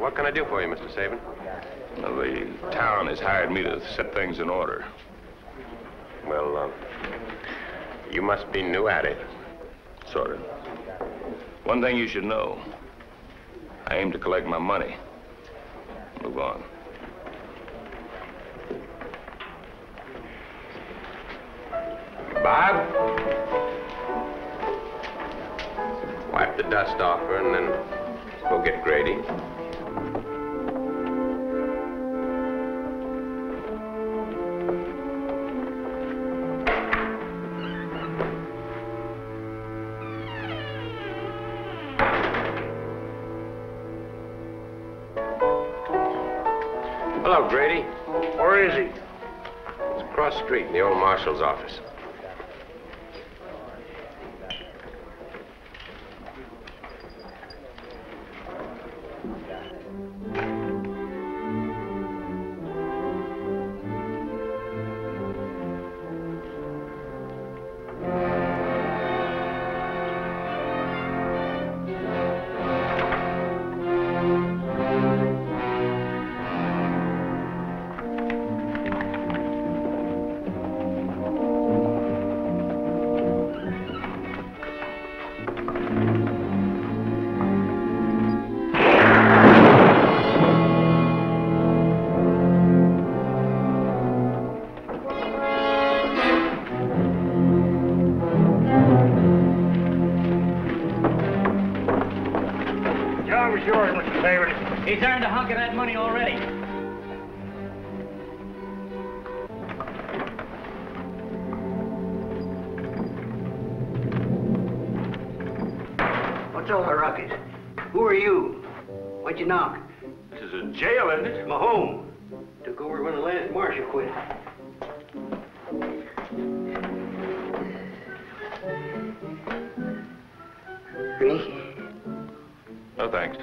What can I do for you, Mr. Saban? Well, the town has hired me to set things in order. Well, you must be new at it. Sort of. One thing you should know. I aim to collect my money. Move on. Bob? Wipe the dust off her and then go get Grady. Hello, Grady. Where is he? It's across the street in the old marshal's office. He's earned a hunk of that money already. What's all the ruckus? Who are you? Why'd you knock? This is a jail, isn't it? My home. Took over when the last marshal quit. Ready? No, thanks.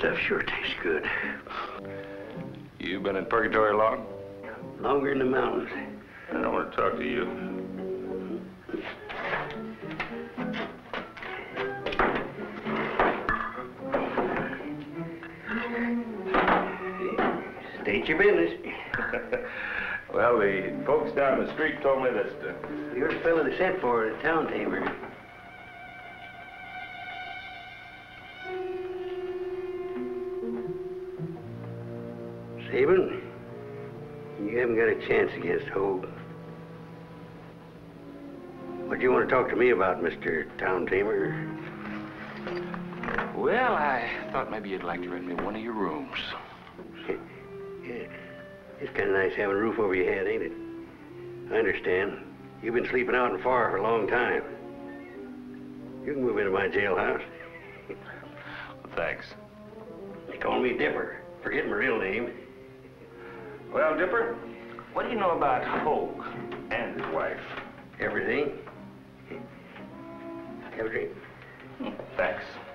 Stuff sure tastes good. You been in purgatory long? Longer in the mountains. I don't want to talk to you. State your business. Well, the folks down the street told me that... You're the fellow they sent for, the town tamer. Saban, you haven't got a chance against Hoag. What do you want to talk to me about, Mr. Town Tamer? Well, I thought maybe you'd like to rent me one of your rooms. Yeah. It's kind of nice having a roof over your head, ain't it? I understand. You've been sleeping out in far for a long time. You can move into my jailhouse. Well, thanks. They call me Dipper. Forget my real name. Well, Dipper, what do you know about Hoag and his wife? Everything. Have a drink. Thanks.